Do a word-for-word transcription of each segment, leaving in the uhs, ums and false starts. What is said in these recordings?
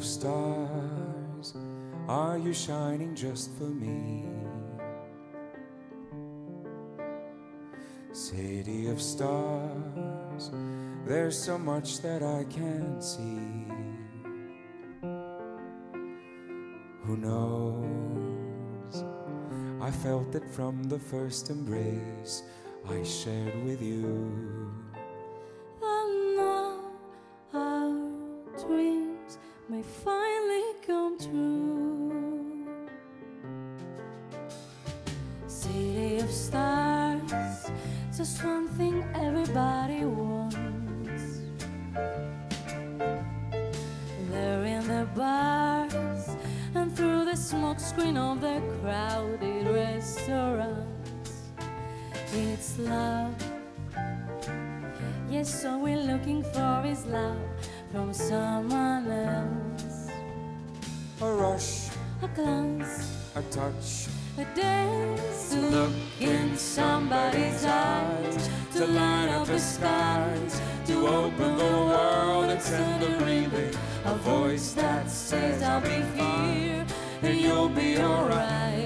of stars, are you shining just for me? City of stars, there's so much that I can't see. Who knows? I felt it from the first embrace I shared with you. And now our dreams may finally come true. City of stars, just one thing everybody wants. They're in the bars and through the smoke screen of the crowded restaurants. It's love, yes, all we're looking for is love from someone else. A rush, a glance, a touch, a dance, to look in somebody's eyes, to light up the skies, to open the world and send a relay, a voice that says I'll be here and you'll be alright.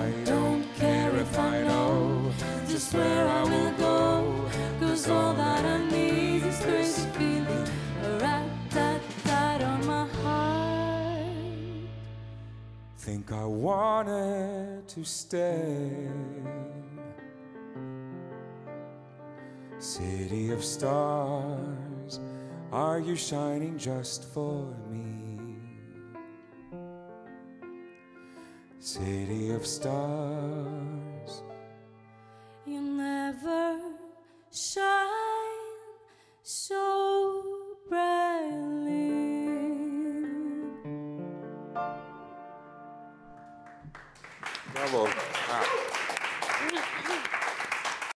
I don't care if I know just where I will go, cause all that I need is thirsty feeling, a rat-tat-tat on my heart. Think I wanted to stay. City of stars, are you shining just for me? City of stars, you never shine so brightly. Bravo. Ah.